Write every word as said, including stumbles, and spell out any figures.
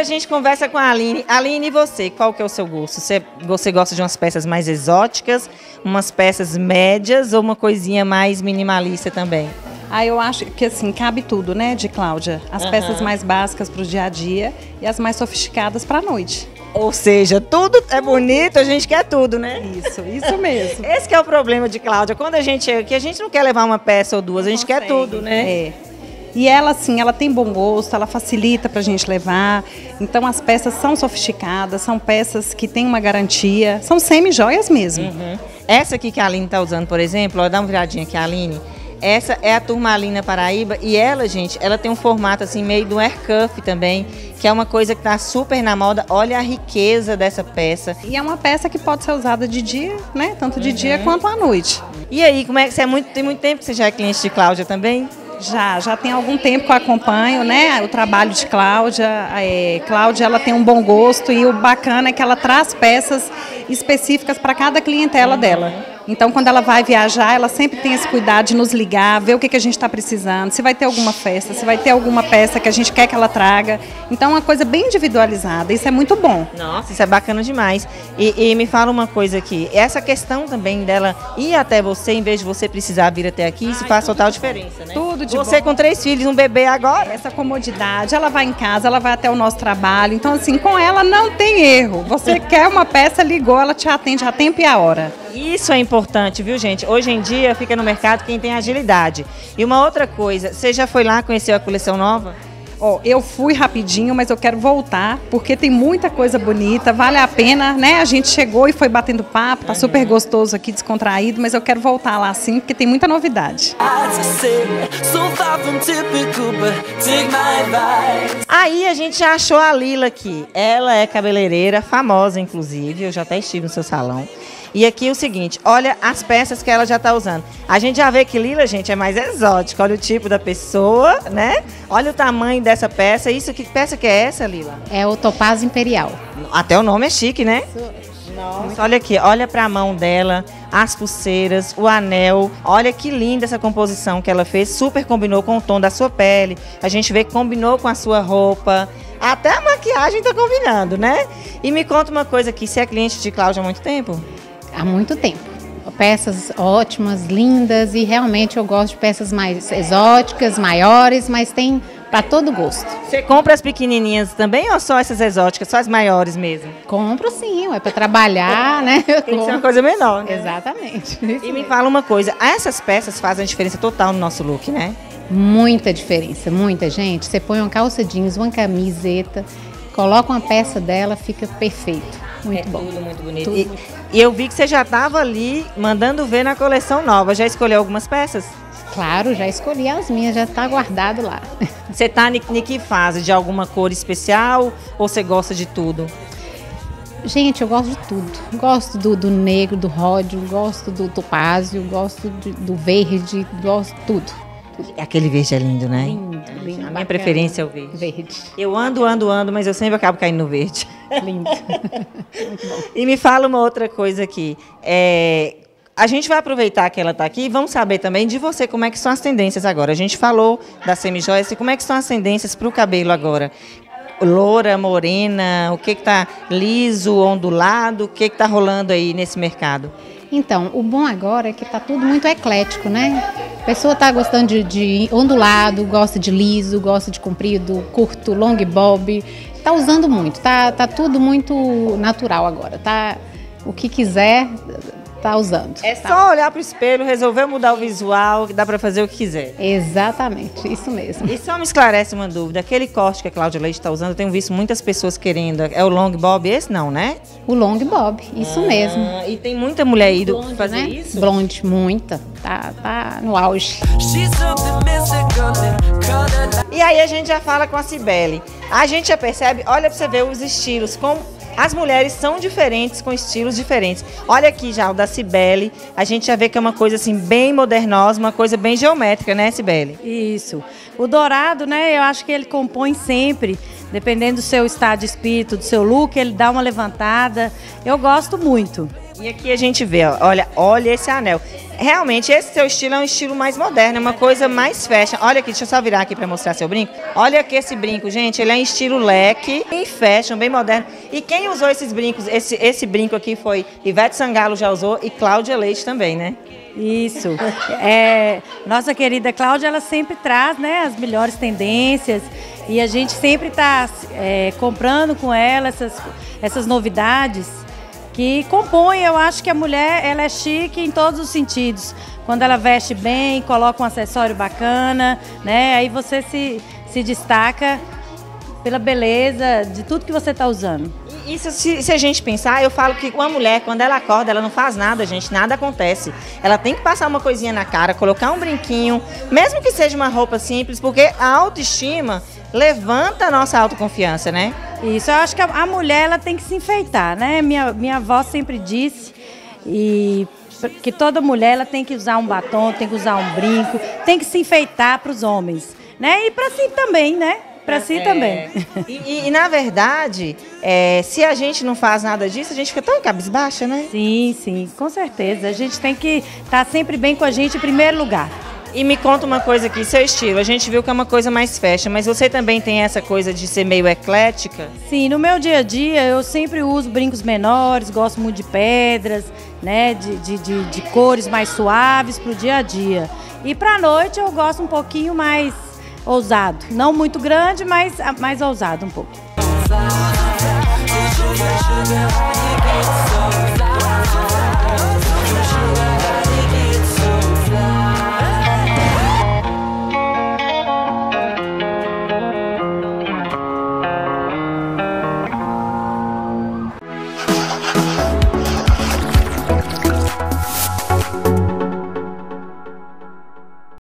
agora a gente conversa com a Aline. Aline, e você? Qual que é o seu gosto? Você, você gosta de umas peças mais exóticas, umas peças médias ou uma coisinha mais minimalista também? Ah, eu acho que assim, cabe tudo, né, de Cláudia? As uhum. peças mais básicas para o dia a dia e as mais sofisticadas para a noite. Ou seja, tudo é bonito, a gente quer tudo, né? Isso, isso mesmo. Esse que é o problema de Cláudia. Quando a gente chega aqui, a gente não quer levar uma peça ou duas, não a gente consegue, quer tudo, né? É. E ela, assim, ela tem bom gosto, ela facilita pra gente levar. Então, as peças são sofisticadas, são peças que têm uma garantia, são semi-joias mesmo. Uhum. Essa aqui que a Aline tá usando, por exemplo, ó, dá uma viradinha aqui, a Aline. Essa é a turmalina Paraíba e ela, gente, ela tem um formato assim meio do air cuff também, que é uma coisa que tá super na moda. Olha a riqueza dessa peça. E é uma peça que pode ser usada de dia, né? Tanto de uhum. dia quanto à noite. E aí, como é que você é muito, tem muito tempo que você já é cliente de Cláudia também? Já, já tem algum tempo que eu acompanho, né, o trabalho de Cláudia. É, Cláudia, ela tem um bom gosto e o bacana é que ela traz peças específicas para cada clientela dela. Então, quando ela vai viajar, ela sempre tem esse cuidado de nos ligar, ver o que, que a gente está precisando, se vai ter alguma festa, se vai ter alguma peça que a gente quer que ela traga. Então, é uma coisa bem individualizada, isso é muito bom. Nossa, isso é bacana demais. E, e me fala uma coisa aqui, essa questão também dela ir até você, em vez de você precisar vir até aqui, isso faz total diferença, né? Tudo de bom. Você com três filhos, um bebê agora. Essa comodidade, ela vai em casa, ela vai até o nosso trabalho. Então, assim, com ela não tem erro. Você quer uma peça, ligou, ela te atende a tempo e a hora. Isso é importante, viu, gente? Hoje em dia fica no mercado quem tem agilidade. E uma outra coisa, você já foi lá, conheceu a coleção nova? Ó, oh, eu fui rapidinho, mas eu quero voltar, porque tem muita coisa bonita, vale a pena, né? A gente chegou e foi batendo papo, tá uhum. super gostoso aqui, descontraído, mas eu quero voltar lá sim, porque tem muita novidade. Aí a gente achou a Lila aqui, ela é cabeleireira, famosa inclusive, eu já até estive no seu salão. E aqui é o seguinte, olha as peças que ela já está usando. A gente já vê que Lila, gente, é mais exótica. Olha o tipo da pessoa, né? Olha o tamanho dessa peça. Isso, que peça que é essa, Lila? É o Topaz Imperial. Até o nome é chique, né? Nossa, olha aqui, olha para a mão dela, as pulseiras, o anel. Olha que linda essa composição que ela fez. Super combinou com o tom da sua pele. A gente vê que combinou com a sua roupa. Até a maquiagem tá combinando, né? E me conta uma coisa aqui, você é cliente de Cláudia há muito tempo? Há muito tempo. Peças ótimas, lindas, e realmente eu gosto de peças mais exóticas, maiores, mas tem para todo gosto. Você compra as pequenininhas também ou só essas exóticas, só as maiores mesmo? Compro sim, é para trabalhar, né? Tem que ser uma coisa menor, né? Exatamente. E me fala uma coisa, essas peças fazem a diferença total no nosso look, né? Muita diferença, muita, gente. Você põe uma calça jeans, uma camiseta, coloca uma peça dela, fica perfeito. Muito é bom. Tudo muito bonito. Tudo e, muito... e eu vi que você já estava ali mandando ver na coleção nova. Já escolheu algumas peças? Claro, já escolhi as minhas, já está guardado lá. Você está em que fase? De alguma cor especial ou você gosta de tudo? Gente, eu gosto de tudo. Gosto do, do negro, do ródio, gosto do topázio, gosto de, do verde, gosto de tudo. Aquele verde é lindo, né? Lindo, lindo. A minha preferência é o verde. Verde. Eu ando, ando, ando, mas eu sempre acabo caindo no verde. Lindo. Muito bom. E me fala uma outra coisa aqui. É, a gente vai aproveitar que ela está aqui e vamos saber também de você como é que são as tendências agora. A gente falou da semi-joias e como é que são as tendências para o cabelo agora. Loura, morena, o que está liso, ondulado, o que está rolando aí nesse mercado? Então, o bom agora é que está tudo muito eclético, né? A pessoa está gostando de, de ondulado, gosta de liso, gosta de comprido, curto, long bob. Está usando muito, está tá tudo muito natural agora. Tá, o que quiser, está usando. É tá. Só olhar para o espelho, resolver mudar o visual, que dá para fazer o que quiser. Exatamente, isso mesmo. E só me esclarece uma dúvida, aquele corte que a Cláudia Leite está usando, eu tenho visto muitas pessoas querendo, é o long bob esse não, né? O long bob, isso ah, mesmo. E tem muita mulher aí do blonde, fazer né? isso? Blonde, muita. Tá, tá no auge. E aí a gente já fala com a Cibele. A gente já percebe, olha para você ver os estilos, como as mulheres são diferentes, com estilos diferentes. Olha aqui já o da Cibele, a gente já vê que é uma coisa assim bem modernosa, uma coisa bem geométrica, né, Cibele? Isso. O dourado, né, eu acho que ele compõe sempre, dependendo do seu estado de espírito, do seu look, ele dá uma levantada. Eu gosto muito. E aqui a gente vê, olha, olha esse anel. Realmente, esse seu estilo é um estilo mais moderno, é uma coisa mais fashion. Olha aqui, deixa eu só virar aqui para mostrar seu brinco. Olha aqui esse brinco, gente, ele é em estilo leque, em fashion, bem moderno. E quem usou esses brincos, esse, esse brinco aqui foi Ivete Sangalo já usou e Cláudia Leite também, né? Isso. É, nossa querida Cláudia, ela sempre traz, né, as melhores tendências e a gente sempre está é, comprando com ela essas, essas novidades que compõem. Eu acho que a mulher, ela é chique em todos os sentidos. Quando ela veste bem, coloca um acessório bacana, né, aí você se, se destaca pela beleza de tudo que você está usando. E se, se a gente pensar, eu falo que uma mulher, quando ela acorda, ela não faz nada, gente, nada acontece. Ela tem que passar uma coisinha na cara, colocar um brinquinho, mesmo que seja uma roupa simples, porque a autoestima levanta a nossa autoconfiança, né? Isso, eu acho que a, a mulher, ela tem que se enfeitar, né? Minha, minha avó sempre disse e, que toda mulher, ela tem que usar um batom, tem que usar um brinco, tem que se enfeitar para os homens, né? E para si também, né? Para si é. também. E, e na verdade, é, se a gente não faz nada disso, a gente fica tão cabisbaixa, né? Sim, sim, com certeza. A gente tem que estar tá sempre bem com a gente em primeiro lugar. E me conta uma coisa aqui, seu estilo. A gente viu que é uma coisa mais fashion, mas você também tem essa coisa de ser meio eclética? Sim, no meu dia a dia eu sempre uso brincos menores, gosto muito de pedras, né, de, de, de, de cores mais suaves para o dia a dia. E para a noite eu gosto um pouquinho mais ousado, não muito grande, mas mais ousado um pouco.